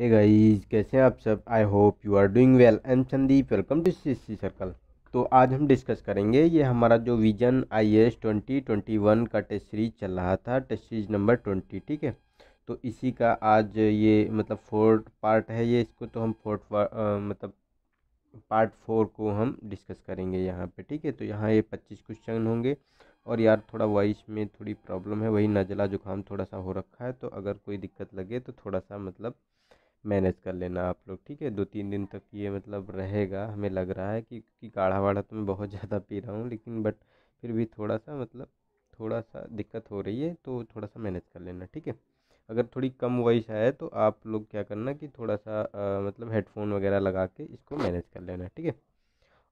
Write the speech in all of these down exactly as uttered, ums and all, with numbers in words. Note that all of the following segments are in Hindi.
हे गाइस, कैसे हैं आप सब? I hope you are doing well. I am Sandeep, welcome to CC circle. तो आज हम डिस्कस करेंगे ये हमारा जो vision I S twenty twenty one का टेस्ट सीरीज चल रहा था, टेस्ट सीरीज नंबर ट्वेंटी, ठीक है। तो इसी का आज ये मतलब फोर्थ पार्ट है ये, इसको तो हम फोर्थ मतलब पार्ट फोर को हम डिस्कस करेंगे यहाँ पे, ठीक है। तो यहाँ ये पच्चीस क्वेश्चन होंगे। और यार थोड़ा वॉइस में थोड़ी प्रॉब्लम है, वही नज़ला जुकाम थोड़ा सा हो रखा है, तो अगर कोई दिक्कत लगे तो थोड़ा सा मतलब मैनेज कर लेना आप लोग, ठीक है। दो तीन दिन तक ये मतलब रहेगा, हमें लग रहा है कि क्योंकि काढ़ा वाढ़ा तो मैं बहुत ज़्यादा पी रहा हूँ, लेकिन बट फिर भी थोड़ा सा मतलब थोड़ा सा दिक्कत हो रही है, तो थोड़ा सा मैनेज कर लेना, ठीक है। अगर थोड़ी कम वॉइस आए तो आप लोग क्या करना कि थोड़ा सा आ, मतलब हेडफोन वगैरह लगा के इसको मैनेज कर लेना, ठीक है।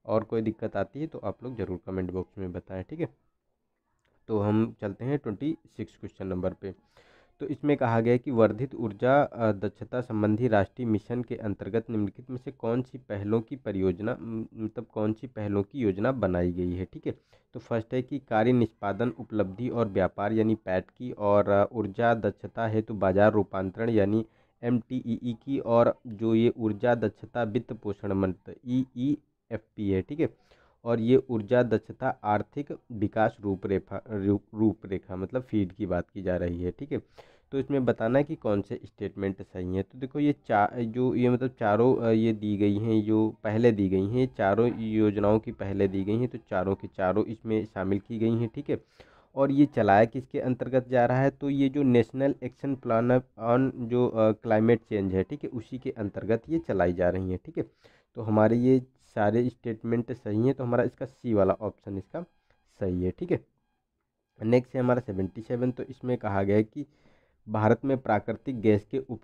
और कोई दिक्कत आती है तो आप लोग ज़रूर कमेंट बॉक्स में बताएं, ठीक है। तो हम चलते हैं ट्वेंटी सिक्स क्वेश्चन नंबर पे। तो इसमें कहा गया है कि वर्धित ऊर्जा दक्षता संबंधी राष्ट्रीय मिशन के अंतर्गत निम्नलिखित में से कौन सी पहलों की परियोजना मतलब कौन सी पहलों की योजना बनाई गई है, ठीक है। तो फर्स्ट है कि कार्य निष्पादन उपलब्धि और व्यापार यानी पैट की, और ऊर्जा दक्षता हेतु बाजार रूपांतरण यानी एम टी ई ई की, और जो ये ऊर्जा दक्षता वित्त पोषण मंत्र ई ई एफ पी है, ठीक है। और ये ऊर्जा दक्षता आर्थिक विकास रूपरेखा रूपरेखा मतलब फीड की बात की जा रही है, ठीक है। तो इसमें बताना है कि कौन से स्टेटमेंट सही हैं। तो देखो ये चार जो ये मतलब चारों ये दी गई हैं, जो पहले दी गई हैं, चारों योजनाओं की पहले दी गई हैं, तो चारों के चारों इसमें शामिल की गई हैं, ठीक है। और ये चलाया किसके अंतर्गत जा रहा है, तो ये जो नेशनल एक्शन प्लान ऑन जो क्लाइमेट चेंज है, ठीक है, उसी के अंतर्गत ये चलाई जा रही हैं, ठीक है। तो हमारे ये सारे स्टेटमेंट सही हैं, तो हमारा इसका सी वाला ऑप्शन इसका सही है, ठीक है। नेक्स्ट है हमारा सेवेंटी सेवन। तो इसमें कहा गया है कि भारत में प्राकृतिक गैस के उप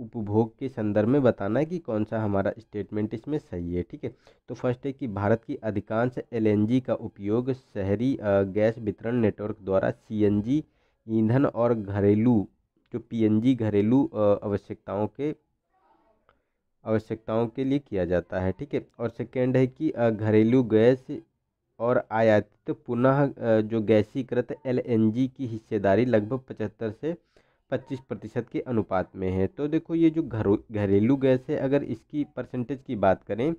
उपभोग के संदर्भ में बताना है कि कौन सा हमारा स्टेटमेंट इसमें सही है, ठीक है। तो फर्स्ट है कि भारत की अधिकांश एलएनजी का उपयोग शहरी गैस वितरण नेटवर्क द्वारा सीएनजी ईंधन और घरेलू जो पीएनजी घरेलू आवश्यकताओं के आवश्यकताओं के लिए किया जाता है, ठीक है। और सेकेंड है कि घरेलू गैस और आयातित पुनः जो गैसीकृत एलएनजी की हिस्सेदारी लगभग पचहत्तर से पच्चीस प्रतिशत के अनुपात में है। तो देखो ये जो घरो घरेलू गैस है, अगर इसकी परसेंटेज की बात करें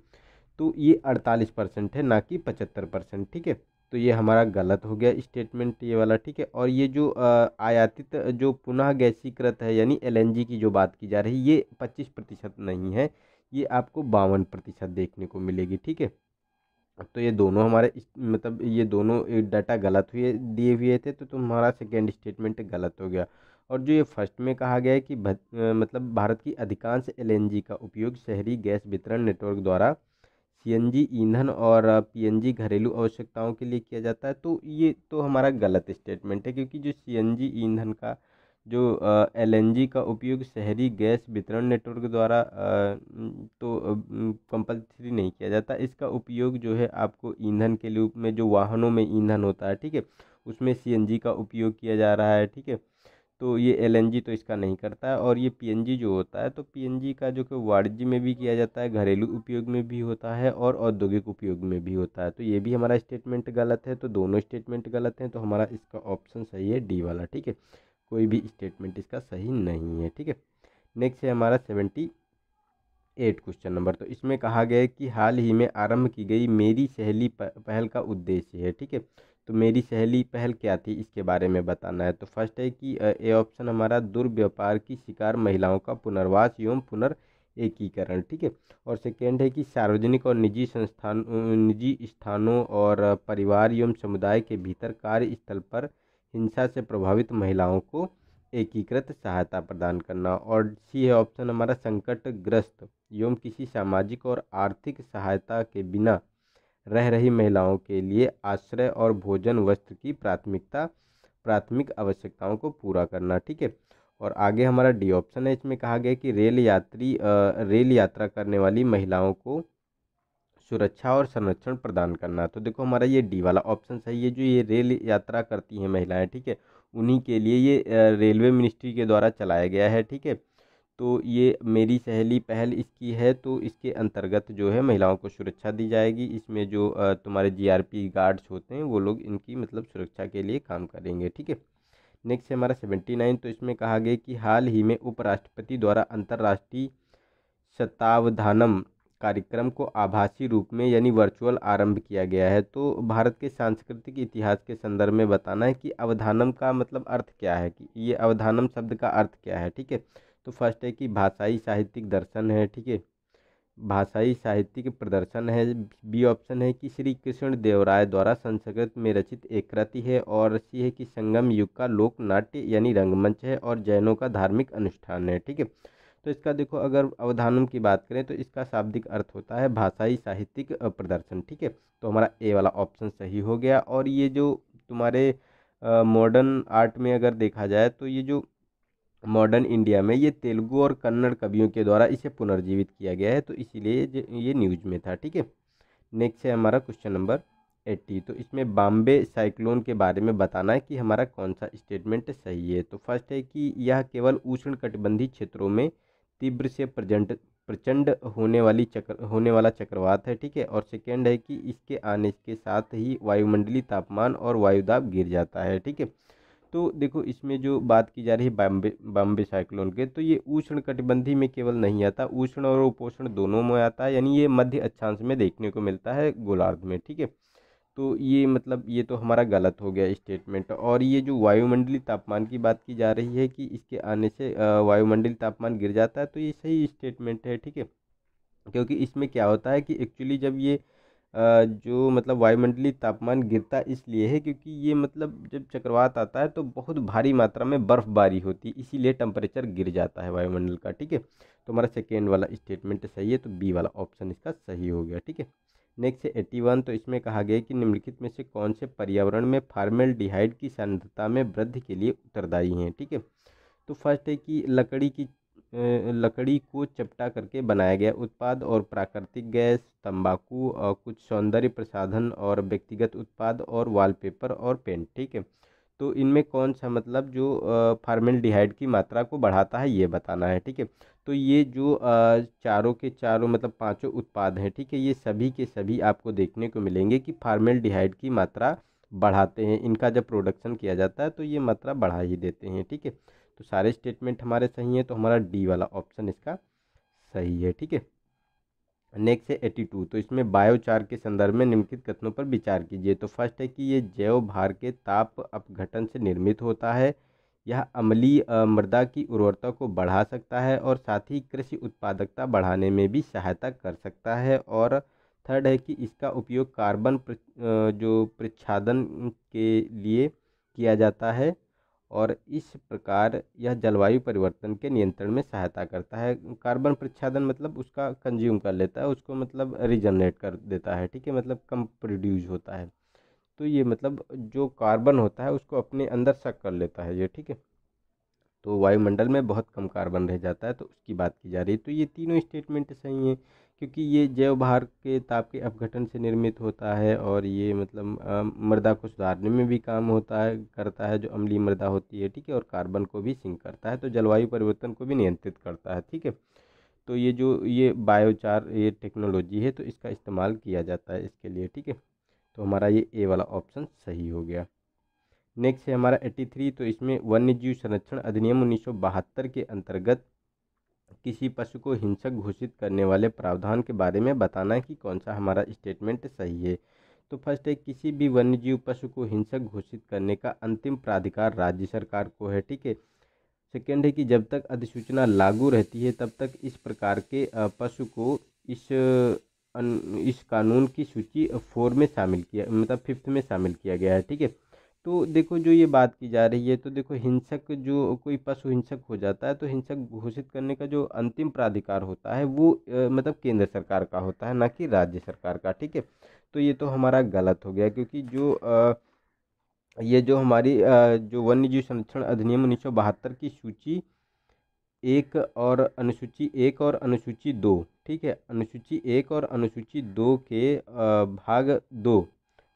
तो ये अड़तालीस परसेंट है, ना कि पचहत्तर परसेंट, ठीक है। तो ये हमारा गलत हो गया स्टेटमेंट ये वाला, ठीक है। और ये जो आयातित जो पुनः गैसीकृत है यानी एलएनजी की जो बात की जा रही है, ये पच्चीस प्रतिशत नहीं है, ये आपको बावन प्रतिशत देखने को मिलेगी, ठीक है। तो ये दोनों हमारे मतलब ये दोनों डाटा गलत हुए दिए हुए थे, तो तुम्हारा सेकेंड स्टेटमेंट गलत हो गया। और जो ये फर्स्ट में कहा गया है कि भा, मतलब भारत की अधिकांश एलएनजी का उपयोग शहरी गैस वितरण नेटवर्क द्वारा सीएनजी ईंधन और पीएनजी घरेलू आवश्यकताओं के लिए किया जाता है, तो ये तो हमारा गलत स्टेटमेंट है, क्योंकि जो सीएनजी ईंधन का जो एलएनजी का उपयोग शहरी गैस वितरण नेटवर्क द्वारा आ, तो कंपल्सरी नहीं किया जाता। इसका उपयोग जो है आपको ईंधन के रूप में जो वाहनों में ईंधन होता है, ठीक है, उसमें सीएनजी का उपयोग किया जा रहा है, ठीक है। तो ये एलएनजी तो इसका नहीं करता है। और ये पीएनजी जो होता है, तो पीएनजी का जो कि वाणिज्य में भी किया जाता है, घरेलू उपयोग में भी होता है और औद्योगिक उपयोग में भी होता है, तो ये भी हमारा स्टेटमेंट गलत है। तो दोनों स्टेटमेंट गलत हैं, तो हमारा इसका ऑप्शन सही है डी वाला, ठीक है। कोई भी स्टेटमेंट इसका सही नहीं है, ठीक है। नेक्स्ट है हमारा सेवेंटी एट क्वेश्चन नंबर। तो इसमें कहा गया है कि हाल ही में आरंभ की गई मेरी सहेली पहल का उद्देश्य है, ठीक है। तो मेरी सहेली पहल क्या थी, इसके बारे में बताना है। तो फर्स्ट है कि ए ऑप्शन हमारा दुर्व्यापार की शिकार महिलाओं का पुनर्वास एवं पुनर् एकीकरण, ठीक है। और सेकेंड है कि सार्वजनिक और निजी संस्थान निजी स्थानों और परिवार एवं समुदाय के भीतर कार्यस्थल पर हिंसा से प्रभावित महिलाओं को एकीकृत सहायता प्रदान करना। और सी है ऑप्शन हमारा संकटग्रस्त एवं किसी सामाजिक और आर्थिक सहायता के बिना रह रही महिलाओं के लिए आश्रय और भोजन वस्त्र की प्राथमिकता प्राथमिक आवश्यकताओं को पूरा करना, ठीक है। और आगे हमारा डी ऑप्शन है। इसमें कहा गया कि रेल यात्री रेल यात्रा करने वाली महिलाओं को सुरक्षा और संरक्षण प्रदान करना। तो देखो हमारा ये डी वाला ऑप्शन सही है। जो ये रेल यात्रा करती हैं महिलाएं, ठीक है, उन्हीं के लिए ये रेलवे मिनिस्ट्री के द्वारा चलाया गया है, ठीक है। तो ये मेरी सहेली पहल इसकी है, तो इसके अंतर्गत जो है महिलाओं को सुरक्षा दी जाएगी। इसमें जो तुम्हारे जीआरपी गार्ड्स होते हैं वो लोग इनकी मतलब सुरक्षा के लिए काम करेंगे, ठीक है। नेक्स्ट है हमारा सेवेंटी नाइन, तो इसमें कहा गया कि हाल ही में उपराष्ट्रपति द्वारा अंतर्राष्ट्रीय शतावधानम कार्यक्रम को आभासी रूप में यानी वर्चुअल आरंभ किया गया है। तो भारत के सांस्कृतिक इतिहास के संदर्भ में बताना है कि अवधानम का मतलब अर्थ क्या है, कि ये अवधानम शब्द का अर्थ क्या है। ठीक है, तो फर्स्ट है कि भाषाई साहित्यिक दर्शन है। ठीक है, भाषाई साहित्यिक प्रदर्शन है। बी ऑप्शन है कि श्री कृष्ण देवराय द्वारा संस्कृत में रचित एक कृति है। और सी है कि संगम युग का लोक नाट्य यानी रंगमंच है और जैनों का धार्मिक अनुष्ठान है। ठीक है, तो इसका देखो अगर अवधानम की बात करें तो इसका शाब्दिक अर्थ होता है भाषाई साहित्यिक प्रदर्शन। ठीक है, तो हमारा ए वाला ऑप्शन सही हो गया। और ये जो तुम्हारे मॉडर्न आर्ट में अगर देखा जाए तो ये जो मॉडर्न इंडिया में ये तेलुगु और कन्नड़ कवियों के द्वारा इसे पुनर्जीवित किया गया है, तो इसीलिए ये न्यूज़ में था। ठीक है, नेक्स्ट है हमारा क्वेश्चन नंबर एट्टी, तो इसमें बॉम्बे साइक्लोन के बारे में बताना है कि हमारा कौन सा स्टेटमेंट सही है। तो फर्स्ट है कि यह केवल उष्णकटिबंधीय क्षेत्रों में तीव्र से प्रचंड प्रचंड होने वाली चक्र होने वाला चक्रवात है। ठीक है, और सेकेंड है कि इसके आने के साथ ही वायुमंडलीय तापमान और वायुदाब गिर जाता है। ठीक है, तो देखो इसमें जो बात की जा रही है बॉम्बे बॉम्बे साइक्लोन के, तो ये उष्ण कटिबंधी में केवल नहीं आता, उष्ण और उपोष्ण दोनों में आता है, यानी ये मध्य अक्षांश में देखने को मिलता है गोलार्ध में। ठीक है, तो ये मतलब ये तो हमारा गलत हो गया स्टेटमेंट। और ये जो वायुमंडलीय तापमान की बात की जा रही है कि इसके आने से वायुमंडलीय तापमान गिर जाता है, तो ये सही स्टेटमेंट है। ठीक है, क्योंकि इसमें क्या होता है कि एक्चुअली जब ये जो मतलब वायुमंडलीय तापमान गिरता इसलिए है क्योंकि ये मतलब जब चक्रवात आता है तो बहुत भारी मात्रा में बर्फ़बारी होती है, इसीलिए टेम्परेचर गिर जाता है वायुमंडल का। ठीक है, तो हमारा सेकेंड वाला स्टेटमेंट सही है, तो बी वाला ऑप्शन इसका सही हो गया। ठीक है, नेक्स्ट है एट्टी वन, तो इसमें कहा गया कि निम्नलिखित में से कौन से पर्यावरण में फॉर्मलडिहाइड की सांद्रता में वृद्धि के लिए उत्तरदायी हैं। ठीक है, तो फर्स्ट है कि लकड़ी की लकड़ी को चपटा करके बनाया गया उत्पाद और प्राकृतिक गैस, तंबाकू और कुछ सौंदर्य प्रसाधन और व्यक्तिगत उत्पाद और वॉलपेपर और पेंट। ठीक है, तो इनमें कौन सा मतलब जो फॉर्मलडिहाइड की मात्रा को बढ़ाता है ये बताना है। ठीक है, तो ये जो चारों के चारों मतलब पांचों उत्पाद हैं, ठीक है, ये सभी के सभी आपको देखने को मिलेंगे कि फॉर्मलडिहाइड की मात्रा बढ़ाते हैं। इनका जब प्रोडक्शन किया जाता है तो ये मात्रा बढ़ा ही देते हैं। ठीक है, तो सारे स्टेटमेंट हमारे सही हैं, तो हमारा डी वाला ऑप्शन इसका सही है। ठीक है, नेक्स्ट है एट्टी टू, तो इसमें बायोचार के संदर्भ में निम्नलिखित कथनों पर विचार कीजिए। तो फर्स्ट है कि ये जैव भार के ताप अपघटन से निर्मित होता है, यह अम्लीय मृदा की उर्वरता को बढ़ा सकता है और साथ ही कृषि उत्पादकता बढ़ाने में भी सहायता कर सकता है। और थर्ड है कि इसका उपयोग कार्बन जो प्रच्छादन के लिए किया जाता है और इस प्रकार यह जलवायु परिवर्तन के नियंत्रण में सहायता करता है। कार्बन प्रच्छादन मतलब उसका कंज्यूम कर लेता है, उसको मतलब रिजनरेट कर देता है। ठीक है, मतलब कम प्रोड्यूस होता है, तो ये मतलब जो कार्बन होता है उसको अपने अंदर शक कर लेता है ये। ठीक है, तो वायुमंडल में बहुत कम कार्बन रह जाता है, तो उसकी बात की जा रही है। तो ये तीनों स्टेटमेंट सही हैं क्योंकि ये जैव भार के ताप के अपघटन से निर्मित होता है और ये मतलब मृदा को सुधारने में भी काम होता है करता है जो अम्लीय मृदा होती है। ठीक है, और कार्बन को भी सिंक करता है, तो जलवायु परिवर्तन को भी नियंत्रित करता है। ठीक है, तो ये जो ये बायोचार ये टेक्नोलॉजी है तो इसका इस्तेमाल किया जाता है इसके लिए। ठीक है, तो हमारा ये ए वाला ऑप्शन सही हो गया। नेक्स्ट है हमारा एट्टी थ्री, तो इसमें वन्य जीव संरक्षण अधिनियम उन्नीस सौ बहत्तर के अंतर्गत किसी पशु को हिंसक घोषित करने वाले प्रावधान के बारे में बताना है कि कौन सा हमारा स्टेटमेंट सही है। तो फर्स्ट है किसी भी वन्य जीव पशु को हिंसक घोषित करने का अंतिम प्राधिकार राज्य सरकार को है। ठीक है, सेकेंड है कि जब तक अधिसूचना लागू रहती है तब तक इस प्रकार के पशु को इस इस कानून की सूची फोर में शामिल किया मतलब फिफ्थ में शामिल किया गया है। ठीक है, तो देखो जो ये बात की जा रही है तो देखो हिंसक जो कोई पशु हिंसक हो जाता है तो हिंसक घोषित करने का जो अंतिम प्राधिकार होता है वो आ, मतलब केंद्र सरकार का होता है, ना कि राज्य सरकार का। ठीक है, तो ये तो हमारा गलत हो गया क्योंकि जो आ, ये जो हमारी आ, जो वन्य जीव संरक्षण अधिनियम उन्नीस सौ बहत्तर की सूची एक और अनुसूची एक और अनुसूची दो, ठीक है, अनुसूची एक और अनुसूची दो के भाग दो,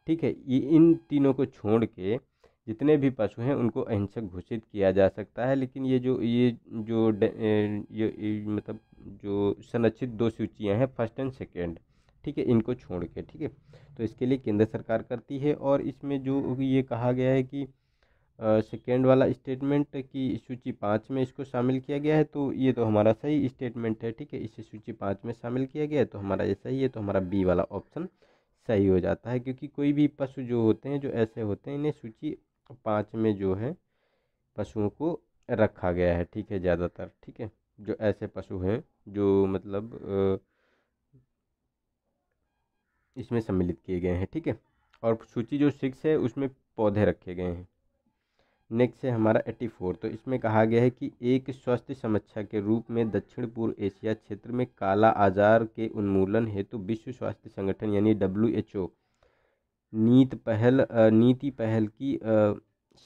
ठीक है, ये इन तीनों को छोड़ के जितने भी पशु हैं उनको अहिंसक घोषित किया जा सकता है। लेकिन ये जो ये जो ये, ये मतलब जो संरक्षित दो सूचियां हैं फर्स्ट एंड सेकेंड, ठीक है, इनको छोड़ के, ठीक है, तो इसके लिए केंद्र सरकार करती है। और इसमें जो ये कहा गया है कि सेकेंड वाला स्टेटमेंट की सूची पाँच में इसको शामिल किया गया है, तो ये तो हमारा सही स्टेटमेंट है, ठीक है। इसे सूची पाँच में शामिल किया गया है तो हमारा ये सही है, तो हमारा बी वाला ऑप्शन सही हो जाता है, क्योंकि कोई भी पशु जो होते हैं, जो ऐसे होते हैं, इन्हें सूची पाँच में जो है पशुओं को रखा गया है, ठीक है, ज़्यादातर, ठीक है। जो ऐसे पशु हैं जो मतलब इसमें सम्मिलित किए गए हैं, ठीक है। और सूची जो सिक्स है उसमें पौधे रखे गए हैं। नेक्स्ट है हमारा एट्टी फोर, तो इसमें कहा गया है कि एक स्वास्थ्य समस्या के रूप में दक्षिण पूर्व एशिया क्षेत्र में काला आजार के उन्मूलन हेतु तो विश्व स्वास्थ्य संगठन यानी डब्ल्यू एच ओ नीत पहल नीति पहल की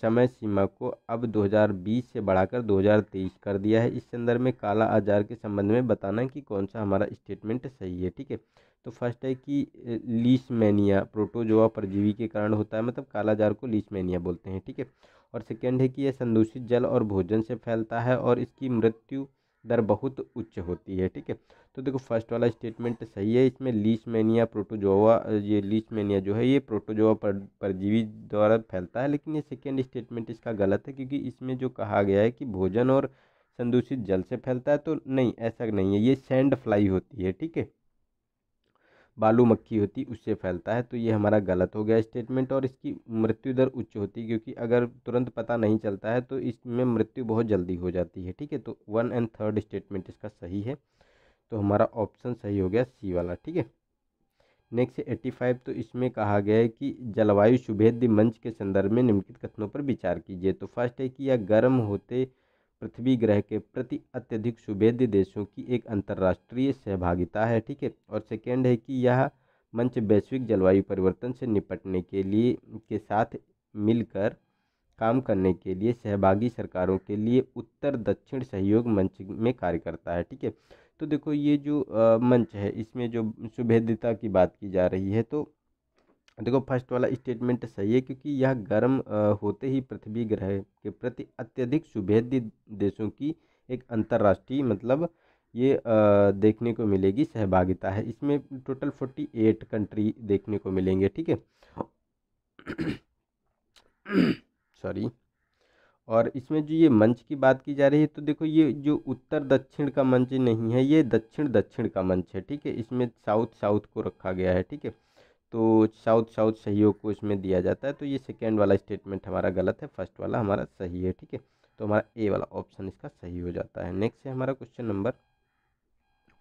समय सीमा को अब दो हज़ार बीस से बढ़ाकर दो हज़ार तेईस कर दिया है। इस संदर्भ में काला आजार के संबंध में बताना कि कौन सा हमारा स्टेटमेंट सही है, ठीक है। तो फर्स्ट है कि लीशमैनिया प्रोटोजोआ परजीवी के कारण होता है, मतलब काला आजार को लीशमैनिया बोलते हैं, ठीक है। और सेकेंड है कि यह संदूषित जल और भोजन से फैलता है और इसकी मृत्यु दर बहुत उच्च होती है, ठीक है। तो देखो फर्स्ट वाला स्टेटमेंट सही है, इसमें लीशमैनिया प्रोटोजोआ, ये लीशमैनिया जो है ये प्रोटोजोआ पर परजीवी द्वारा फैलता है, लेकिन ये सेकेंड स्टेटमेंट इसका गलत है, क्योंकि इसमें जो कहा गया है कि भोजन और संदूषित जल से फैलता है, तो नहीं, ऐसा नहीं है। ये सैंड फ्लाई होती है, ठीक है, बालू मक्खी होती उससे फैलता है, तो ये हमारा गलत हो गया स्टेटमेंट। और इसकी मृत्यु दर उच्च होती है, क्योंकि अगर तुरंत पता नहीं चलता है तो इसमें मृत्यु बहुत जल्दी हो जाती है, ठीक है। तो वन एंड थर्ड स्टेटमेंट इसका सही है, तो हमारा ऑप्शन सही हो गया सी वाला, ठीक है। नेक्स्ट एट्टी फाइव, तो इसमें कहा गया है कि जलवायु सुभेद्य मंच के संदर्भ में निम्नलिखित कथनों पर विचार कीजिए। तो फर्स्ट है कि यह गर्म होते पृथ्वी ग्रह के प्रति अत्यधिक सुभेद्य देशों की एक अंतर्राष्ट्रीय सहभागिता है, ठीक है। और सेकेंड है कि यह मंच वैश्विक जलवायु परिवर्तन से निपटने के लिए के साथ मिलकर काम करने के लिए सहभागी सरकारों के लिए उत्तर दक्षिण सहयोग मंच में कार्य करता है, ठीक है। तो देखो ये जो आ, मंच है इसमें जो सुभेद्यता की बात की जा रही है, तो देखो फर्स्ट वाला स्टेटमेंट सही है, क्योंकि यह गर्म होते ही पृथ्वी ग्रह के प्रति अत्यधिक सुभेद्य देशों की एक अंतर्राष्ट्रीय मतलब ये देखने को मिलेगी सहभागिता है। इसमें टोटल फोर्टी एट कंट्री देखने को मिलेंगे, ठीक है, सॉरी। और इसमें जो ये मंच की बात की जा रही है, तो देखो ये जो उत्तर दक्षिण का मंच नहीं है, ये दक्षिण दक्षिण का मंच है, ठीक है। इसमें साउथ साउथ को रखा गया है, ठीक है, तो साउथ साउथ सहयोग को इसमें दिया जाता है। तो ये सेकेंड वाला स्टेटमेंट हमारा गलत है, फर्स्ट वाला हमारा सही है, ठीक है। तो हमारा ए वाला ऑप्शन इसका सही हो जाता है। नेक्स्ट है हमारा क्वेश्चन नंबर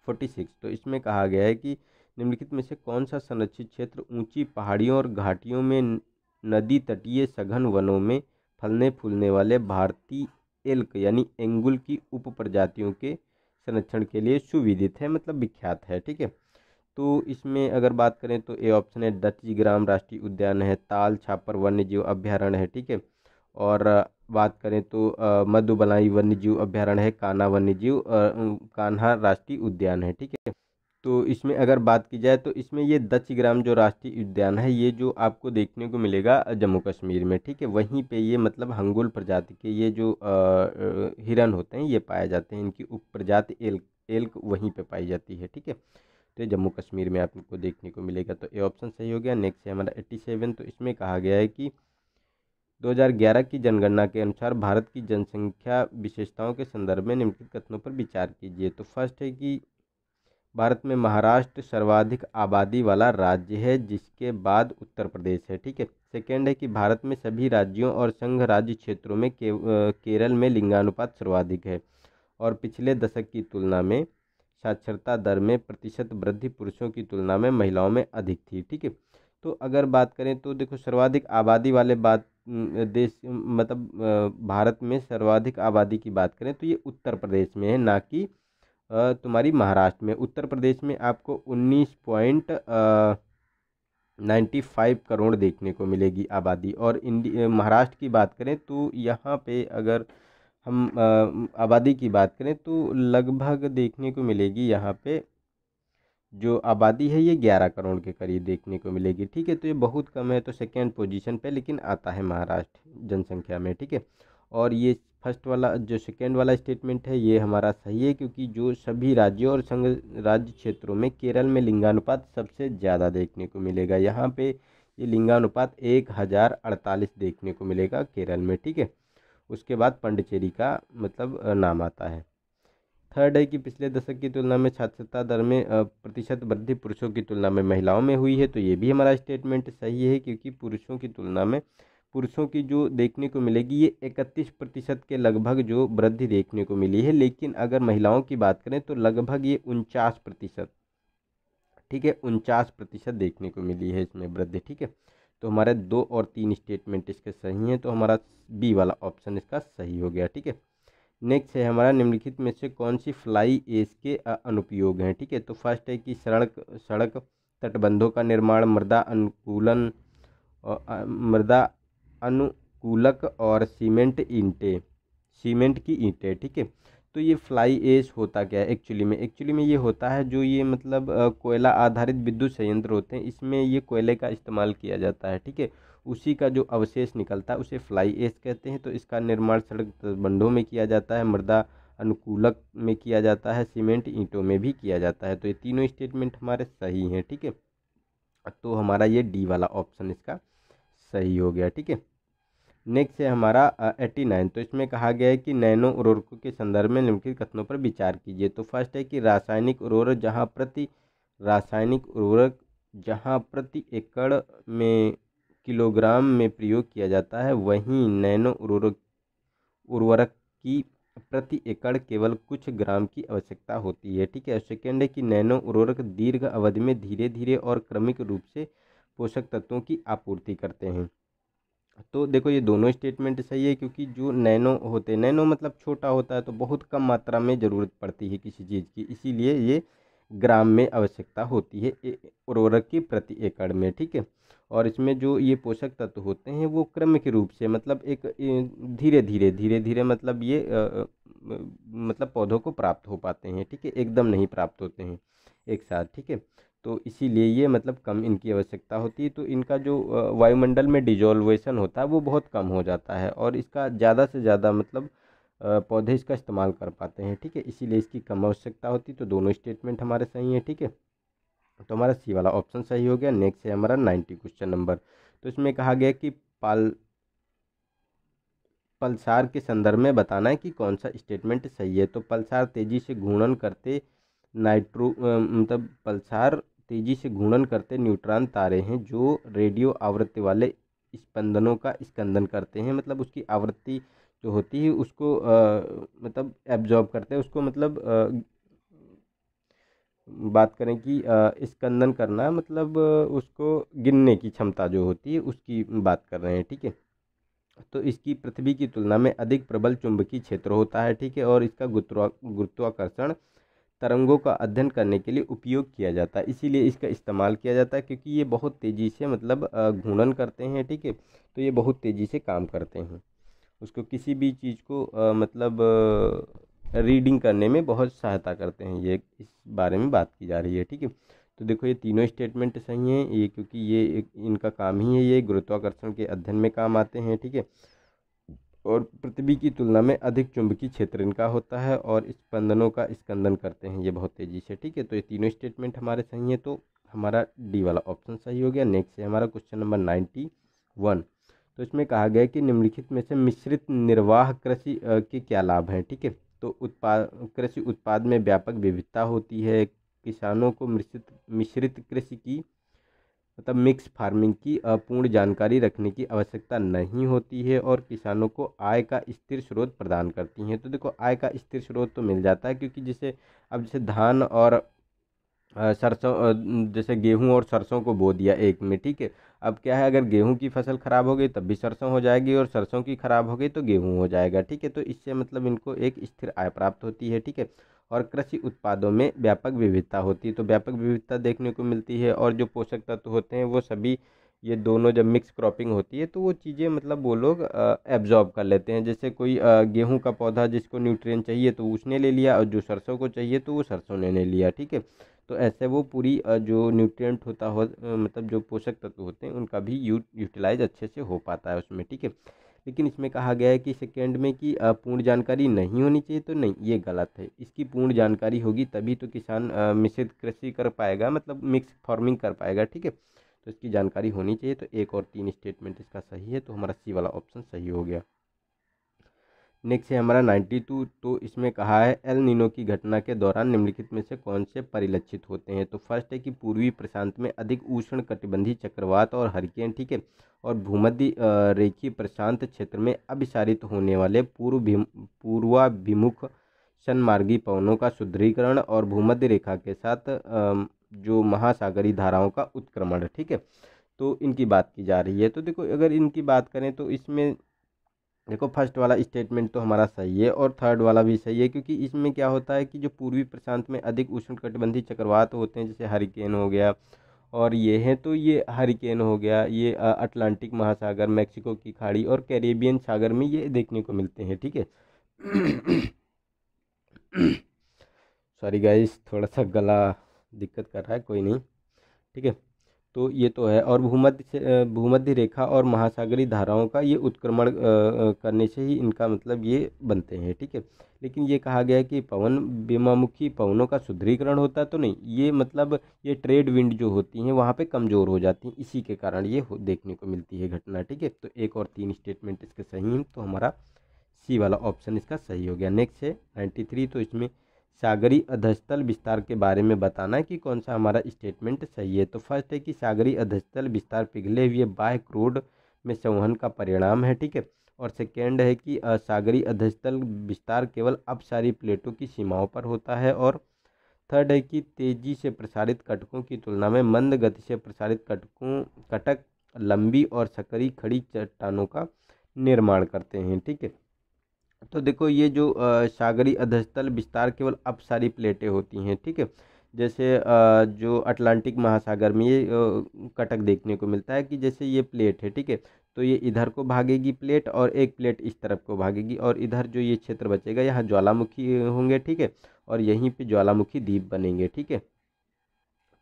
फोर्टी सिक्स, तो इसमें कहा गया है कि निम्नलिखित में से कौन सा संरक्षित क्षेत्र ऊंची पहाड़ियों और घाटियों में नदी तटीय सघन वनों में फलने फूलने वाले भारतीय एल्क यानी एंगुल की उप प्रजातियों के संरक्षण के लिए सुविदित है, मतलब विख्यात है, ठीक है। तो इसमें अगर बात करें तो ए ऑप्शन है दचीग्राम राष्ट्रीय उद्यान है, ताल छापर वन्यजीव अभ्यारण्य है, ठीक है। और बात करें तो मधुबलाई वन्यजीव अभ्यारण्य है, कान्हा वन्यजीव कान्हा राष्ट्रीय उद्यान है, ठीक है। तो इसमें अगर बात की जाए तो इसमें ये दचीग्राम जो राष्ट्रीय उद्यान है ये जो आपको देखने को मिलेगा जम्मू कश्मीर में, ठीक है। वहीं पर ये मतलब हंगुल प्रजाति के ये जो हिरण होते हैं ये पाए जाते हैं, इनकी उप प्रजाति एल्क एल्क वहीं पर पाई जाती है, ठीक है। तो जम्मू कश्मीर में आपको देखने को मिलेगा, तो ये ऑप्शन सही हो गया। नेक्स्ट है हमारा सत्तासी, तो इसमें कहा गया है कि दो हज़ार ग्यारह की जनगणना के अनुसार भारत की जनसंख्या विशेषताओं के संदर्भ में निम्नलिखित कथनों पर विचार कीजिए। तो फर्स्ट है कि भारत में महाराष्ट्र सर्वाधिक आबादी वाला राज्य है, जिसके बाद उत्तर प्रदेश है, ठीक है। सेकेंड है कि भारत में सभी राज्यों और संघ राज्य क्षेत्रों में के, केरल में लिंगानुपात सर्वाधिक है और पिछले दशक की तुलना में साक्षरता दर में प्रतिशत वृद्धि पुरुषों की तुलना में महिलाओं में अधिक थी, ठीक है। तो अगर बात करें तो देखो सर्वाधिक आबादी वाले बात देश मतलब भारत में सर्वाधिक आबादी की बात करें तो ये उत्तर प्रदेश में है, ना कि तुम्हारी महाराष्ट्र में। उत्तर प्रदेश में आपको उन्नीस पॉइंट नाइन्टी फाइव करोड़ देखने को मिलेगी आबादी। और इंडिया महाराष्ट्र की बात करें तो यहाँ पे अगर हम आबादी की बात करें तो लगभग देखने को मिलेगी यहाँ पे जो आबादी है ये ग्यारह करोड़ के करीब देखने को मिलेगी, ठीक है। तो ये बहुत कम है, तो सेकेंड पोजीशन पे लेकिन आता है महाराष्ट्र जनसंख्या में, ठीक है। और ये फर्स्ट वाला जो सेकेंड वाला स्टेटमेंट है ये हमारा सही है, क्योंकि जो सभी राज्यों और संघ राज्य क्षेत्रों में केरल में लिंगानुपात सबसे ज़्यादा देखने को मिलेगा। यहाँ पर ये लिंगानुपात एक हज़ार अड़तालीस देखने को मिलेगा केरल में, ठीक है। उसके बाद पंडिचेरी का मतलब नाम आता है। थर्ड है कि पिछले दशक की तुलना में साक्षरता दर में प्रतिशत वृद्धि पुरुषों की तुलना में महिलाओं में हुई है, तो ये भी हमारा स्टेटमेंट सही है, क्योंकि पुरुषों की तुलना में पुरुषों की जो देखने को मिलेगी ये इकतीस प्रतिशत के लगभग जो वृद्धि देखने को मिली है, लेकिन अगर महिलाओं की बात करें तो लगभग ये उनचास प्रतिशत ठीक है उनचास प्रतिशत देखने को मिली है इसमें वृद्धि, ठीक है। तो हमारे दो और तीन स्टेटमेंट इसके सही हैं, तो हमारा बी वाला ऑप्शन इसका सही हो गया, ठीक है। नेक्स्ट है हमारा निम्नलिखित में से कौन सी फ्लाई ऐश के अनुप्रयोग हैं, ठीक है। तो फर्स्ट है कि सड़क सड़क तटबंधों का निर्माण, मृदा अनुकूलन और मृदा अनुकूलक और सीमेंट ईंटें सीमेंट की ईंटें, ठीक है। तो ये फ्लाई ऐश होता क्या है एक्चुअली में एक्चुअली में ये होता है जो ये मतलब कोयला आधारित विद्युत संयंत्र होते हैं, इसमें ये कोयले का इस्तेमाल किया जाता है, ठीक है। उसी का जो अवशेष निकलता है उसे फ्लाई ऐश कहते हैं। तो इसका निर्माण सड़क तटबंधों में किया जाता है, मृदा अनुकूलक में किया जाता है, सीमेंट ईंटों में भी किया जाता है। तो ये तीनों स्टेटमेंट हमारे सही हैं, ठीक है। तो हमारा ये डी वाला ऑप्शन इसका सही हो गया, ठीक है। नेक्स्ट है हमारा एट्टी नाइन, तो इसमें कहा गया है कि नैनो उर्वरकों के संदर्भ में निम्नलिखित कथनों पर विचार कीजिए। तो फर्स्ट है कि रासायनिक उर्वरक जहाँ प्रति रासायनिक उर्वरक जहाँ प्रति एकड़ में किलोग्राम में प्रयोग किया जाता है, वहीं नैनो उर्वरक उर्वरक की प्रति एकड़ केवल कुछ ग्राम की आवश्यकता होती है, ठीक है। सेकेंड है कि नैनो उर्वरक दीर्घ अवधि में धीरे धीरे और क्रमिक रूप से पोषक तत्वों की आपूर्ति करते हैं। तो देखो ये दोनों स्टेटमेंट सही है, क्योंकि जो नैनो होते हैं, नैनो मतलब छोटा होता है, तो बहुत कम मात्रा में ज़रूरत पड़ती है किसी चीज़ की, इसीलिए ये ग्राम में आवश्यकता होती है उर्वरक की प्रति एकड़ में, ठीक है। और इसमें जो ये पोषक तत्व होते हैं वो क्रमिक रूप से मतलब एक धीरे धीरे धीरे धीरे मतलब ये आ, मतलब पौधों को प्राप्त हो पाते हैं, ठीक है। एकदम नहीं प्राप्त होते हैं एक साथ, ठीक है। तो इसीलिए ये मतलब कम इनकी आवश्यकता होती है, तो इनका जो वायुमंडल में डिजोल्वेशन होता है वो बहुत कम हो जाता है, और इसका ज़्यादा से ज़्यादा मतलब पौधे इसका इस्तेमाल कर पाते हैं, ठीक है। इसीलिए इसकी कम आवश्यकता होती है। तो दोनों स्टेटमेंट हमारे सही हैं, ठीक है। तो हमारा सी वाला ऑप्शन सही हो गया। नेक्स्ट है हमारा नाइन्टी क्वेश्चन नंबर, तो इसमें कहा गया कि पाल पल्सार के संदर्भ में बताना है कि कौन सा स्टेटमेंट सही है। तो पल्सार तेज़ी से घूर्णन करते नाइट्रो मतलब पल्सार तेज़ी से घूर्णन करते न्यूट्रॉन तारे हैं जो रेडियो आवृत्ति वाले स्पंदनों का स्कंदन करते हैं, मतलब उसकी आवृत्ति जो होती है उसको आ, मतलब एब्जॉर्ब करते हैं, उसको मतलब आ, बात करें कि स्कंदन करना मतलब उसको गिनने की क्षमता जो होती है उसकी बात कर रहे हैं, ठीक है। तो इसकी पृथ्वी की तुलना में अधिक प्रबल चुंबकीय क्षेत्र होता है, ठीक है। और इसका गुरुत्वाकर्षण तरंगों का अध्ययन करने के लिए उपयोग किया जाता है, इसीलिए इसका इस्तेमाल किया जाता है, क्योंकि ये बहुत तेज़ी से मतलब घूर्णन करते हैं, ठीक है। तो ये बहुत तेज़ी से काम करते हैं, उसको किसी भी चीज़ को आ, मतलब आ, रीडिंग करने में बहुत सहायता करते हैं, ये इस बारे में बात की जा रही है, ठीक है। तो देखो ये तीनों स्टेटमेंट सही हैं, ये क्योंकि ये एक, इनका काम ही है, ये गुरुत्वाकर्षण के अध्ययन में काम आते हैं, ठीक है। और पृथ्वी की तुलना में अधिक चुंबकीय क्षेत्र इनका होता है, और स्पंदनों का स्कंदन करते हैं ये बहुत तेज़ी से, ठीक है। तो ये तीनों स्टेटमेंट हमारे सही हैं, तो हमारा डी वाला ऑप्शन सही हो गया। नेक्स्ट है हमारा क्वेश्चन नंबर नाइन्टी वन, तो इसमें कहा गया कि निम्नलिखित में से मिश्रित निर्वाह कृषि के क्या लाभ हैं, ठीक है। तो उत्पाद कृषि उत्पाद में व्यापक विविधता होती है, किसानों को मिश्रित मिश्रित कृषि की मतलब मिक्स फार्मिंग की पूर्ण जानकारी रखने की आवश्यकता नहीं होती है, और किसानों को आय का स्थिर स्रोत प्रदान करती हैं। तो देखो आय का स्थिर स्रोत तो मिल जाता है, क्योंकि जैसे अब जैसे धान और सरसों जैसे गेहूं और सरसों को बो दिया एक में, ठीक है। अब क्या है अगर गेहूं की फसल ख़राब हो गई तब भी सरसों हो जाएगी, और सरसों की ख़राब हो गई तो गेहूं हो जाएगा, ठीक है। तो इससे मतलब इनको एक स्थिर आय प्राप्त होती है, ठीक है। और कृषि उत्पादों में व्यापक विविधता होती है, तो व्यापक विविधता देखने को मिलती है, और जो पोषक तत्व होते हैं वो सभी ये दोनों जब मिक्स क्रॉपिंग होती है तो वो चीज़ें मतलब वो लोग एब्जॉर्ब कर लेते हैं। जैसे कोई गेहूं का पौधा जिसको न्यूट्रिएंट चाहिए तो उसने ले लिया, और जो सरसों को चाहिए तो वो सरसों ने ले लिया, ठीक है। तो ऐसे वो पूरी जो न्यूट्रिएंट होता हो मतलब जो पोषक तत्व होते हैं उनका भी यू यूटिलाइज अच्छे से हो पाता है उसमें, ठीक है। लेकिन इसमें कहा गया है कि सेकेंड में कि पूर्ण जानकारी नहीं होनी चाहिए, तो नहीं ये गलत है। इसकी पूर्ण जानकारी होगी तभी तो किसान मिश्रित कृषि कर पाएगा, मतलब मिक्स फार्मिंग कर पाएगा, ठीक है। तो इसकी जानकारी होनी चाहिए। तो एक और तीन स्टेटमेंट इसका सही है, तो हमारा सी वाला ऑप्शन सही हो गया। नेक्स्ट है हमारा नाइन्टी टू, तो इसमें कहा है एल नीनो की घटना के दौरान निम्नलिखित में से कौन से परिलक्षित होते हैं। तो फर्स्ट है कि पूर्वी प्रशांत में अधिक उष्ण कटिबंधी चक्रवात और हरिकेन, ठीक है, और भूमध्य रेखीय प्रशांत क्षेत्र में अभिसारित होने वाले पूर्व पूर्वाभिमुख सन्मार्गी पवनों का सुदृढ़ीकरण और भूमध्य रेखा के साथ जो महासागरीय धाराओं का उत्क्रमण, ठीक है, तो इनकी बात की जा रही है। तो देखो अगर इनकी बात करें तो इसमें देखो फर्स्ट वाला स्टेटमेंट तो हमारा सही है और थर्ड वाला भी सही है, क्योंकि इसमें क्या होता है कि जो पूर्वी प्रशांत में अधिक उष्णकटिबंधीय चक्रवात होते हैं, जैसे हरिकेन हो गया और ये हैं, तो ये हरिकेन हो गया, ये अटलांटिक महासागर, मैक्सिको की खाड़ी और कैरेबियन सागर में ये देखने को मिलते हैं, ठीक है। सॉरी गाइस, थोड़ा सा गला दिक्कत कर रहा है, कोई नहीं, ठीक है। तो ये तो है, और भूमध्य से भूमध्य रेखा और महासागरीय धाराओं का ये उत्क्रमण करने से ही इनका मतलब ये बनते हैं, ठीक है। लेकिन ये कहा गया है कि पवन विमामुखी पवनों का सुदृढ़ीकरण होता है, तो नहीं, ये मतलब ये ट्रेड विंड जो होती हैं वहाँ पे कमज़ोर हो जाती हैं, इसी के कारण ये देखने को मिलती है घटना, ठीक है। तो एक और तीन स्टेटमेंट इसके सही हैं, तो हमारा सी वाला ऑप्शन इसका सही हो गया। नेक्स्ट है नाइन्टी थ्री, तो इसमें सागरी अधस्थल विस्तार के बारे में बताना है कि कौन सा हमारा स्टेटमेंट सही है। तो फर्स्ट है कि सागरी अधस्थल विस्तार पिघले हुए बाह्य क्रोड में संवहन का परिणाम है, ठीक है, और सेकेंड है कि सागरी अधस्थल विस्तार केवल अपसारी प्लेटों की सीमाओं पर होता है, और थर्ड है कि तेजी से प्रसारित कटकों की तुलना में मंद गति से प्रसारित कटकों कटक लंबी और सकरी खड़ी चट्टानों का निर्माण करते हैं, ठीक है। तो देखो ये जो आ, सागरी अधस्थल विस्तार केवल अपसारी प्लेटें होती हैं, ठीक है, जैसे आ, जो अटलांटिक महासागर में ये आ, कटक देखने को मिलता है कि जैसे ये प्लेट है, ठीक है, तो ये इधर को भागेगी प्लेट और एक प्लेट इस तरफ को भागेगी, और इधर जो ये क्षेत्र बचेगा यहाँ ज्वालामुखी होंगे, ठीक है, और यहीं पे ज्वालामुखी द्वीप बनेंगे, ठीक है।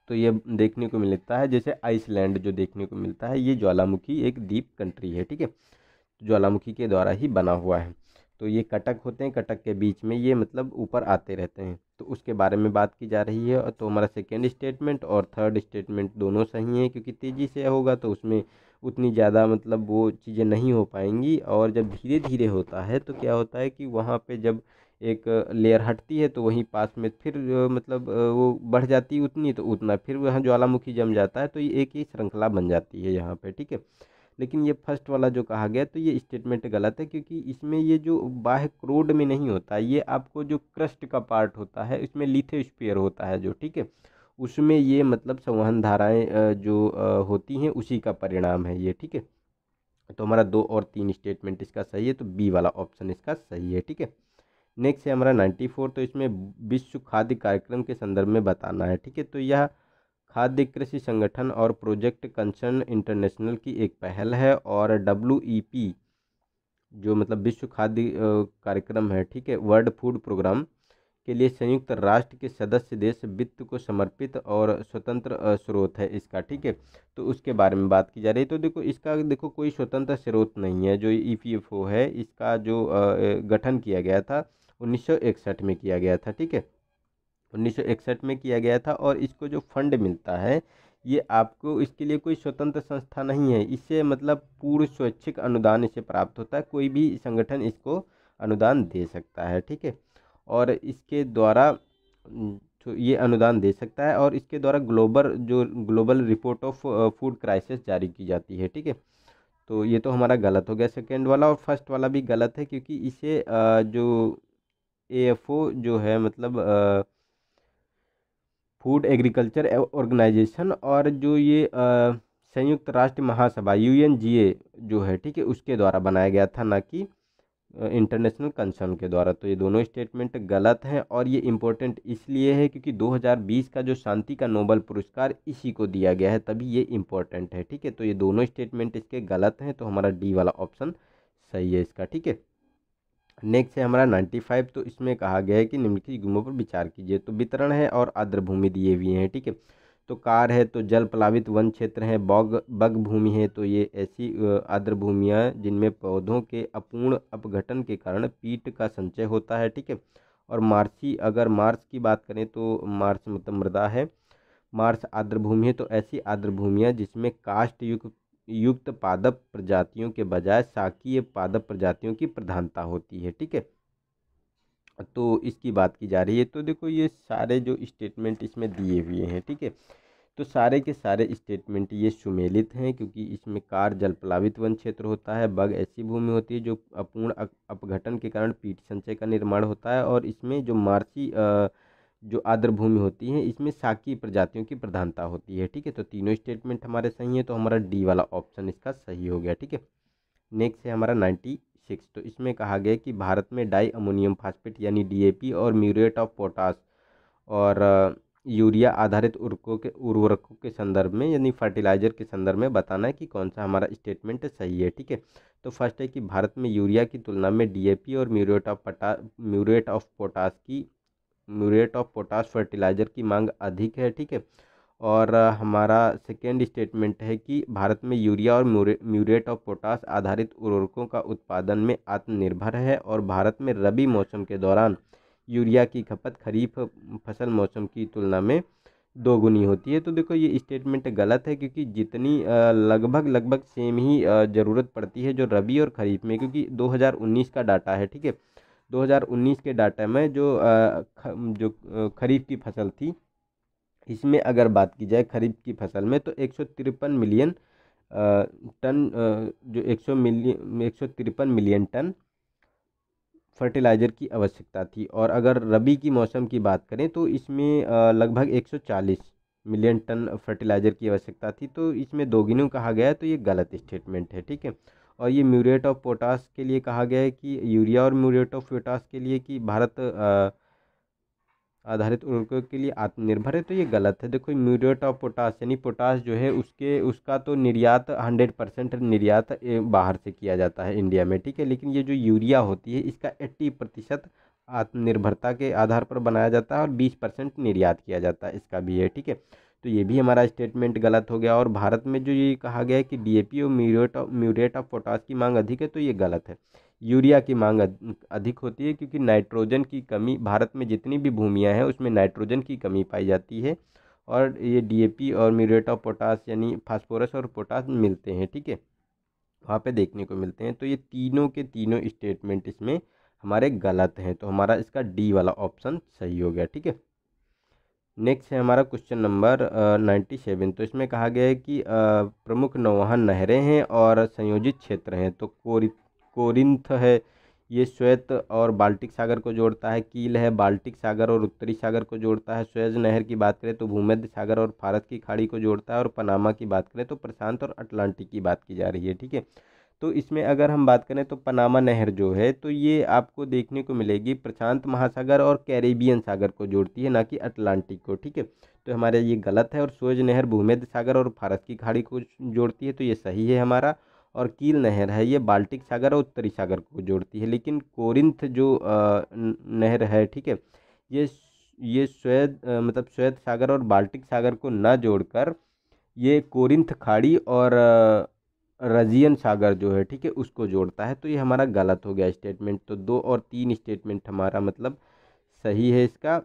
तो ये देखने को मिलता है, जैसे आइसलैंड जो देखने को मिलता है, ये ज्वालामुखी एक द्वीप कंट्री है, ठीक है, ज्वालामुखी के द्वारा ही बना हुआ है। तो ये कटक होते हैं, कटक के बीच में ये मतलब ऊपर आते रहते हैं, तो उसके बारे में बात की जा रही है। तो हमारा सेकेंड स्टेटमेंट और थर्ड स्टेटमेंट दोनों सही हैं, क्योंकि तेज़ी से होगा तो उसमें उतनी ज़्यादा मतलब वो चीज़ें नहीं हो पाएंगी, और जब धीरे धीरे होता है तो क्या होता है कि वहाँ पे जब एक लेयर हटती है तो वहीं पास में फिर मतलब वो बढ़ जाती है उतनी, तो उतना फिर वहाँ ज्वालामुखी जम जाता है, तो ये एक ही श्रृंखला बन जाती है यहाँ पर, ठीक है। लेकिन ये फर्स्ट वाला जो कहा गया तो ये स्टेटमेंट गलत है, क्योंकि इसमें ये जो बाह्य क्रोड में नहीं होता, ये आपको जो क्रस्ट का पार्ट होता है इसमें लिथोस्फीयर होता है जो, ठीक है, उसमें ये मतलब संवहन धाराएं जो होती हैं उसी का परिणाम है ये, ठीक है। तो हमारा दो और तीन स्टेटमेंट इसका सही है, तो बी वाला ऑप्शन इसका सही है, ठीक है। नेक्स्ट है हमारा नाइन्टी फोर, तो इसमें विश्व खाद्य कार्यक्रम के संदर्भ में बताना है, ठीक है। तो यह खाद्य कृषि संगठन और प्रोजेक्ट कंसर्न इंटरनेशनल की एक पहल है, और डब्ल्यू ई पी जो मतलब विश्व खाद्य कार्यक्रम है, ठीक है, वर्ल्ड फूड प्रोग्राम के लिए संयुक्त राष्ट्र के सदस्य देश वित्त को समर्पित और स्वतंत्र स्रोत है इसका, ठीक है। तो उसके बारे में बात की जा रही है। तो देखो इसका देखो कोई स्वतंत्र स्रोत नहीं है, जो ई पी एफ ओ है इसका जो गठन किया गया था उन्नीस सौ इकसठ में किया गया था, ठीक है, उन्नीस सौ इकसठ में किया गया था, और इसको जो फंड मिलता है ये आपको इसके लिए कोई स्वतंत्र संस्था नहीं है, इससे मतलब पूर्ण स्वैच्छिक अनुदान इसे प्राप्त होता है, कोई भी संगठन इसको अनुदान दे सकता है, ठीक है, और इसके द्वारा तो ये अनुदान दे सकता है, और इसके द्वारा ग्लोबल जो global report of food crisis जारी की जाती है, ठीक है। तो ये तो हमारा गलत हो गया सेकेंड वाला, और फर्स्ट वाला भी गलत है, क्योंकि इसे जो ए एफ ओ जो है मतलब फूड एग्रीकल्चर ऑर्गेनाइजेशन और जो ये संयुक्त राष्ट्र महासभा यूएनजीए जो है, ठीक है, उसके द्वारा बनाया गया था, ना कि इंटरनेशनल कंसर्न के द्वारा। तो ये दोनों स्टेटमेंट गलत हैं, और ये इम्पोर्टेंट इसलिए है क्योंकि दो हज़ार बीस का जो शांति का नोबेल पुरस्कार इसी को दिया गया है, तभी ये इम्पोर्टेंट है, ठीक है। तो ये दोनों स्टेटमेंट इसके गलत हैं, तो हमारा डी वाला ऑप्शन सही है इसका, ठीक है। नेक्स्ट है हमारा नाइन्टी फाइव, तो इसमें कहा गया है कि निम्नलिखित गुणों पर विचार कीजिए। तो वितरण है और आर्द्र भूमि दिए हुए हैं, ठीक है, तो कार है, तो जल प्लावित वन क्षेत्र है, बॉग बग भूमि है, तो ये ऐसी आर्द्र भूमियाँ जिनमें पौधों के अपूर्ण अपघटन के कारण पीट का संचय होता है, ठीक है, और मार्सी, अगर मार्स की बात करें तो मार्स मतलब मृदा है, मार्श आर्द्र भूमि है, तो ऐसी आर्द्र भूमियाँ जिसमें काष्ठ युक्त युक्त पादप प्रजातियों के बजाय शाकीय पादप प्रजातियों की प्रधानता होती है। ठीक है, तो इसकी बात की जा रही है। तो देखो ये सारे जो स्टेटमेंट इसमें दिए हुए हैं, ठीक है, तो सारे के सारे स्टेटमेंट ये सुमेलित हैं, क्योंकि इसमें कार जलप्लावित वन क्षेत्र होता है, बग ऐसी भूमि होती है जो अपूर्ण अपघटन के कारण पीट संचय का निर्माण होता है, और इसमें जो मार्सी जो आर्द्र भूमि होती है इसमें शाकीय प्रजातियों की प्रधानता होती है। ठीक है, तो तीनों स्टेटमेंट हमारे सही है, तो हमारा डी वाला ऑप्शन इसका सही हो गया। ठीक है, नेक्स्ट है हमारा नाइन्टी सिक्स, तो इसमें कहा गया कि भारत में डाई अमोनियम फास्फेट यानी डी ए पी और म्यूरेट ऑफ पोटाश और यूरिया आधारित उर्वरकों के उर्वरकों के संदर्भ में यानी फर्टिलाइजर के संदर्भ में बताना है कि कौन सा हमारा स्टेटमेंट सही है। ठीक है, तो फर्स्ट है कि भारत में यूरिया की तुलना में डी ए पी और म्यूरेट ऑफ पोटा म्यूरेट ऑफ पोटाश की म्यूरेट ऑफ पोटाश फर्टिलाइजर की मांग अधिक है। ठीक है, और हमारा सेकेंड स्टेटमेंट है कि भारत में यूरिया और म्यूरेट ऑफ पोटाश आधारित उर्वरकों का उत्पादन में आत्मनिर्भर है, और भारत में रबी मौसम के दौरान यूरिया की खपत खरीफ फसल मौसम की तुलना में दोगुनी होती है। तो देखो ये स्टेटमेंट गलत है, क्योंकि जितनी लगभग लगभग सेम ही ज़रूरत पड़ती है जो रबी और खरीफ में, क्योंकि दो हज़ार उन्नीस का डाटा है। ठीक है, दो हज़ार उन्नीस के डाटा में जो जो खरीफ की फसल थी, इसमें अगर बात की जाए खरीफ की फसल में तो एक सौ तिरपन मिलियन टन जो एक सौ मिलियन एक सौ तिरपन मिलियन टन फर्टिलाइज़र की आवश्यकता थी, और अगर रबी की मौसम की बात करें तो इसमें लगभग एक सौ चालीस मिलियन टन फर्टिलाइज़र की आवश्यकता थी, तो इसमें दोगुनी कहा गया है, तो ये गलत स्टेटमेंट है। ठीक है, और ये म्यूरेट ऑफ पोटाश के लिए कहा गया है कि यूरिया और म्यूरेट ऑफ पोटाश के लिए कि भारत आधारित उर्वरकों के लिए आत्मनिर्भर है, तो ये गलत है। देखो म्यूरेट ऑफ पोटाश यानी पोटाश जो है उसके उसका तो निर्यात हंड्रेड परसेंट निर्यात बाहर से किया जाता है इंडिया में। ठीक है, लेकिन ये जो यूरिया होती है इसका अस्सी प्रतिशत आत्मनिर्भरता के आधार पर बनाया जाता है और बीस परसेंट निर्यात किया जाता है, इसका भी है। ठीक है, तो ये भी हमारा स्टेटमेंट गलत हो गया। और भारत में जो ये कहा गया है कि डी ए पी और muriate of muriate of potash की मांग अधिक है, तो ये गलत है। यूरिया की मांग अधिक होती है, क्योंकि नाइट्रोजन की कमी भारत में जितनी भी भूमियां हैं उसमें नाइट्रोजन की कमी पाई जाती है, और ये डी ए पी और म्यूरेट ऑफ पोटाश यानी फास्फोरस और पोटाश मिलते हैं। ठीक है, वहाँ पे देखने को मिलते हैं, तो ये तीनों के तीनों स्टेटमेंट इसमें हमारे गलत हैं, तो हमारा इसका डी वाला ऑप्शन सही हो गया। ठीक है, नेक्स्ट है हमारा क्वेश्चन नंबर नाइन्टी सेवन, तो इसमें कहा गया है कि प्रमुख नौवहन नहरें हैं और संयोजित क्षेत्र हैं, तो कोरिथ कोरिंथ है, ये श्वेत और बाल्टिक सागर को जोड़ता है, कील है बाल्टिक सागर और उत्तरी सागर को जोड़ता है, सुएज नहर की बात करें तो भूमध्य सागर और फारस की खाड़ी को जोड़ता है, और पनामा की बात करें तो प्रशांत और अटलांटिक की बात की जा रही है। ठीक है, तो इसमें अगर हम बात करें तो पनामा नहर जो है तो ये आपको देखने को मिलेगी प्रशांत महासागर और कैरेबियन सागर को जोड़ती है, ना कि अटलांटिक को। ठीक है, तो हमारा ये गलत है। और सुएज नहर भूमध्य सागर और फारस की खाड़ी को जोड़ती है, तो ये सही है हमारा। और कील नहर है, ये बाल्टिक सागर और उत्तरी सागर को जोड़ती है। लेकिन कोरिंथ जो नहर है, ठीक है, ये ये श्वेत मतलब श्वेत सागर और बाल्टिक सागर को ना जोड़कर ये कोरिंथ खाड़ी और रजियन सागर जो है, ठीक है, उसको जोड़ता है, तो ये हमारा गलत हो गया स्टेटमेंट। तो दो और तीन स्टेटमेंट हमारा मतलब सही है इसका।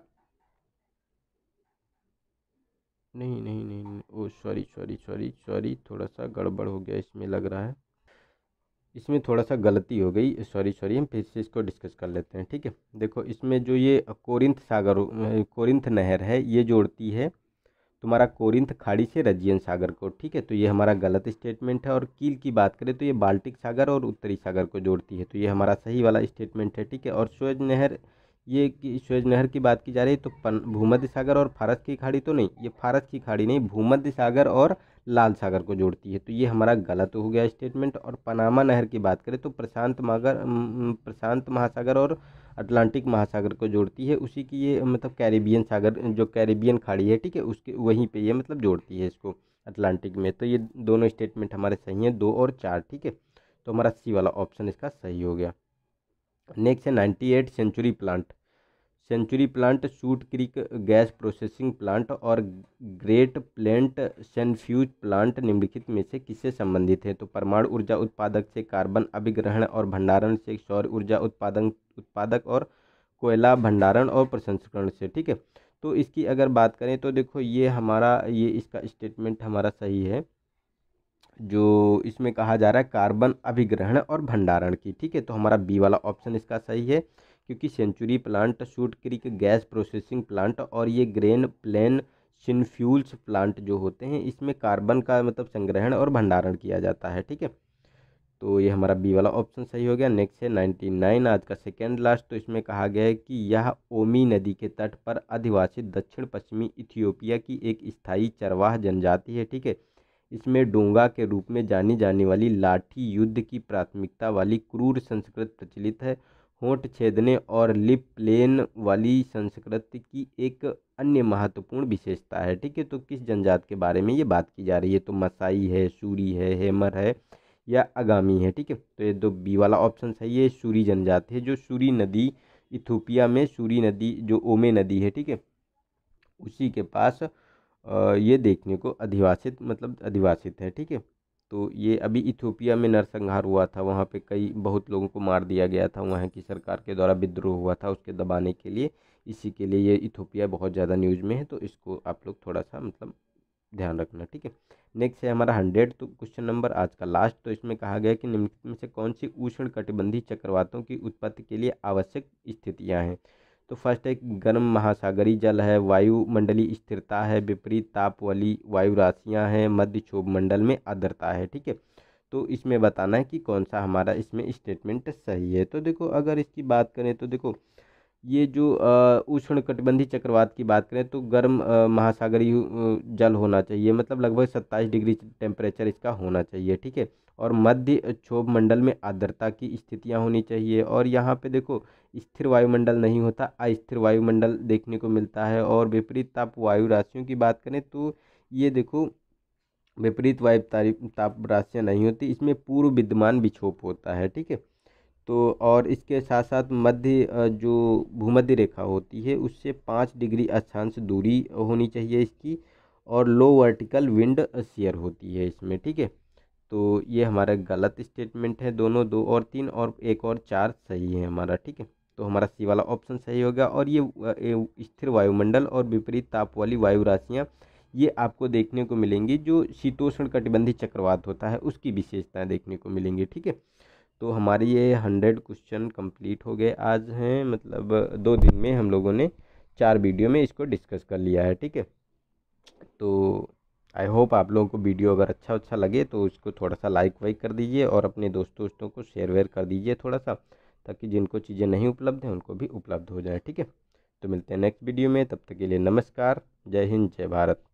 नहीं नहीं नहीं, नहीं। Oh sorry sorry sorry sorry थोड़ा सा गड़बड़ हो गया इसमें, लग रहा है इसमें थोड़ा सा गलती हो गई, सॉरी सॉरी हम फिर से इसको डिस्कस कर लेते हैं। ठीक है, देखो इसमें जो ये कोरिंथ सागर कोरिंथ नहर है ये जोड़ती है तुम्हारा कोरिंथ खाड़ी से रजियन सागर को, ठीक है, तो ये हमारा गलत स्टेटमेंट है। और कील की बात करें तो ये बाल्टिक सागर और उत्तरी सागर को जोड़ती है, तो ये हमारा सही वाला स्टेटमेंट है। ठीक है, और सुएज नहर ये कि सुएज नहर की बात की जा रही है तो भूमध्य सागर और फारस की खाड़ी तो नहीं, ये फारस की खाड़ी नहीं, भूमध्य सागर और लाल सागर को जोड़ती है, तो ये हमारा गलत हो गया स्टेटमेंट। और पनामा नहर की बात करें तो प्रशांत मागर प्रशांत महासागर और अटलांटिक महासागर को जोड़ती है, उसी की ये मतलब कैरेबियन सागर जो कैरेबियन खाड़ी है, ठीक है, उसके वहीं पर ये मतलब जोड़ती है इसको अटलांटिक में, तो ये दोनों स्टेटमेंट हमारे सही हैं, दो और चार। ठीक है, तो हमारा सी वाला ऑप्शन इसका सही हो गया। नेक्स्ट है ninety eight Century plant Century plant Shute Creek gas processing plant और ग्रेट प्लेंट सेन्फ्यूज प्लांट निम्नलिखित में से किससे संबंधित है, तो परमाणु ऊर्जा उत्पादक से कार्बन अभिग्रहण और भंडारण से, सौर ऊर्जा उत्पादन उत्पादक और कोयला भंडारण और प्रसंस्करण से। ठीक है, तो इसकी अगर बात करें तो देखो ये हमारा ये इसका स्टेटमेंट हमारा सही है जो इसमें कहा जा रहा है कार्बन अभिग्रहण और भंडारण की। ठीक है, तो हमारा बी वाला ऑप्शन इसका सही है क्योंकि century plant, Shute Creek gas processing plant और ये ग्रेन प्लेन सिनफ्यूल्स प्लांट जो होते हैं इसमें कार्बन का मतलब संग्रहण और भंडारण किया जाता है। ठीक है, तो ये हमारा बी वाला ऑप्शन सही हो गया। नेक्स्ट है निन्यानवे, आज का सेकेंड लास्ट, तो इसमें कहा गया है कि यह ओमी नदी के तट पर अधिवासित दक्षिण पश्चिमी इथियोपिया की एक स्थायी चरवाह जनजाति है। ठीक है, इसमें डोंगा के रूप में जानी जाने वाली लाठी युद्ध की प्राथमिकता वाली क्रूर संस्कृति प्रचलित है। होंठ छेदने और लिप प्लेन वाली संस्कृति की एक अन्य महत्वपूर्ण विशेषता है। ठीक है, तो किस जनजाति के बारे में ये बात की जा रही है, तो मसाई है, सूरी है, हेमर है या आगामी है। ठीक है, तो ये दो बी वाला ऑप्शन सही है, सूरी जनजाति है जो सूरी नदी इथियोपिया में, सूरी नदी जो ओमे नदी है ठीक है उसी के पास ये देखने को अधिवासित मतलब अधिवासित है। ठीक है, तो ये अभी इथियोपिया में नरसंहार हुआ था, वहाँ पे कई बहुत लोगों को मार दिया गया था, वहाँ की सरकार के द्वारा विद्रोह हुआ था उसके दबाने के लिए, इसी के लिए ये इथियोपिया बहुत ज़्यादा न्यूज़ में है, तो इसको आप लोग थोड़ा सा मतलब ध्यान रखना। ठीक है, नेक्स्ट है हमारा हंड्रेड तो क्वेश्चन नंबर आज का लास्ट, तो इसमें कहा गया कि निम्नलिखित में से कौन सी उष्ण कटिबंधीय चक्रवातों की उत्पत्ति के लिए आवश्यक स्थितियाँ हैं, तो फर्स्ट है गर्म महासागरीय जल है, वायुमंडलीय स्थिरता है, विपरीत ताप वाली वायु राशियाँ हैं, मध्य क्षोभ मंडल में आर्द्रता है। ठीक है, तो इसमें बताना है कि कौन सा हमारा इसमें स्टेटमेंट सही है। तो देखो अगर इसकी बात करें तो देखो ये जो उष्ण कटिबंधीय चक्रवात की बात करें तो गर्म महासागरीय जल होना चाहिए, मतलब लगभग सत्ताईस डिग्री टेम्परेचर इसका होना चाहिए। ठीक है, और मध्य क्षोभ मंडल में आर्द्रता की स्थितियां होनी चाहिए, और यहाँ पे देखो स्थिर वायुमंडल नहीं होता, अस्थिर वायुमंडल देखने को मिलता है। और विपरीत ताप वायु राशियों की बात करें तो ये देखो विपरीत वायु ताप राशियाँ नहीं होती, इसमें पूर्व विद्यमान विक्षोभ होता है। ठीक है, तो और इसके साथ साथ मध्य जो भूमध्य रेखा होती है उससे पाँच डिग्री अक्षांश दूरी होनी चाहिए इसकी, और लो वर्टिकल विंड शेयर होती है इसमें। ठीक है, तो ये हमारा गलत स्टेटमेंट है, दोनों दो और तीन और एक और चार सही है हमारा। ठीक है, तो हमारा सी वाला ऑप्शन सही हो गया। और ये स्थिर वायुमंडल और विपरीत ताप वाली वायु राशियाँ ये आपको देखने को मिलेंगी जो शीतोष्ण कटिबंधीय चक्रवात होता है उसकी विशेषताएँ देखने को मिलेंगी। ठीक है, तो हमारे ये हंड्रेड क्वेश्चन कंप्लीट हो गए आज हैं, मतलब दो दिन में हम लोगों ने चार वीडियो में इसको डिस्कस कर लिया है। ठीक है, तो आई होप आप लोगों को वीडियो अगर अच्छा अच्छा लगे तो इसको थोड़ा सा लाइक वाइक कर दीजिए और अपने दोस्तों दोस्तों को शेयर वेयर कर दीजिए थोड़ा सा, ताकि जिनको चीज़ें नहीं उपलब्ध हैं उनको भी उपलब्ध हो जाए। ठीक है, तो मिलते हैं नेक्स्ट वीडियो में, तब तक के लिए नमस्कार, जय हिंद, जय भारत।